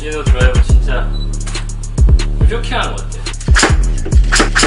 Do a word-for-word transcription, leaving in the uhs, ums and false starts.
이래서 드라이버 진짜 부족해하는 것 같아.